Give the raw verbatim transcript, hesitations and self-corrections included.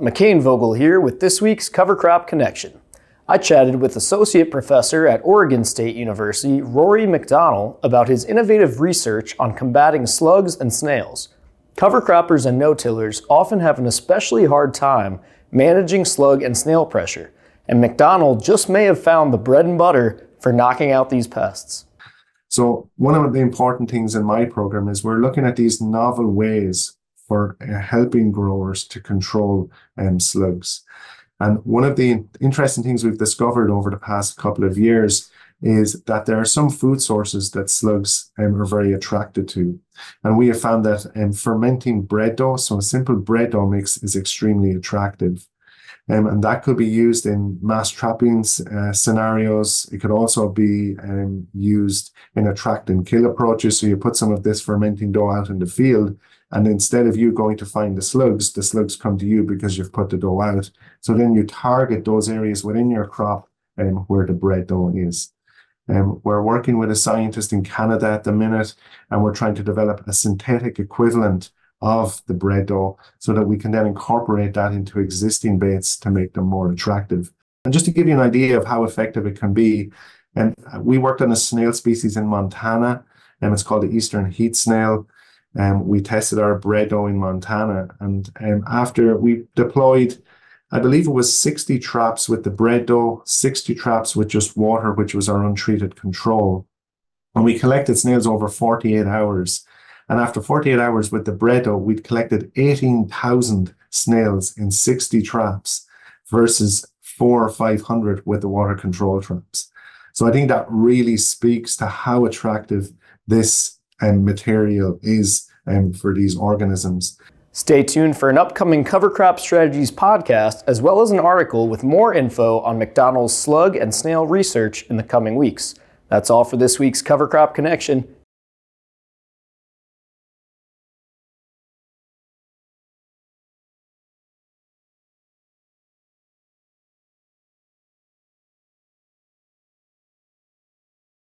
Mackane Vogel here with this week's Cover Crop Connection. I chatted with Associate Professor at Oregon State University, Rory McDonnell, about his innovative research on combating slugs and snails. Cover croppers and no-tillers often have an especially hard time managing slug and snail pressure, and McDonnell just may have found the bread and butter for knocking out these pests. So one of the important things in my program is we're looking at these novel ways for helping growers to control um, slugs. And one of the interesting things we've discovered over the past couple of years is that there are some food sources that slugs um, are very attracted to. And we have found that um, fermenting bread dough, so a simple bread dough mix, is extremely attractive. Um, and that could be used in mass trapping uh, scenarios. It could also be um, used in attract and kill approaches. So you put some of this fermenting dough out in the field, and instead of you going to find the slugs, the slugs come to you because you've put the dough out. So then you target those areas within your crop um, where the bread dough is. Um, we're working with a scientist in Canada at the minute, and we're trying to develop a synthetic equivalent of the bread dough so that we can then incorporate that into existing baits to make them more attractive. And just to give you an idea of how effective it can be, and we worked on a snail species in Montana, and it's called the Eastern Heat Snail. Um, we tested our bread dough in Montana, and um, after we deployed, I believe it was sixty traps with the bread dough, sixty traps with just water, which was our untreated control, and we collected snails over forty-eight hours. And after forty-eight hours with the bread dough, we'd collected eighteen thousand snails in sixty traps versus four or five hundred with the water control traps. So I think that really speaks to how attractive this um, material is um, for these organisms. Stay tuned for an upcoming Cover Crop Strategies podcast, as well as an article with more info on McDonnell's slug and snail research in the coming weeks. That's all for this week's Cover Crop Connection.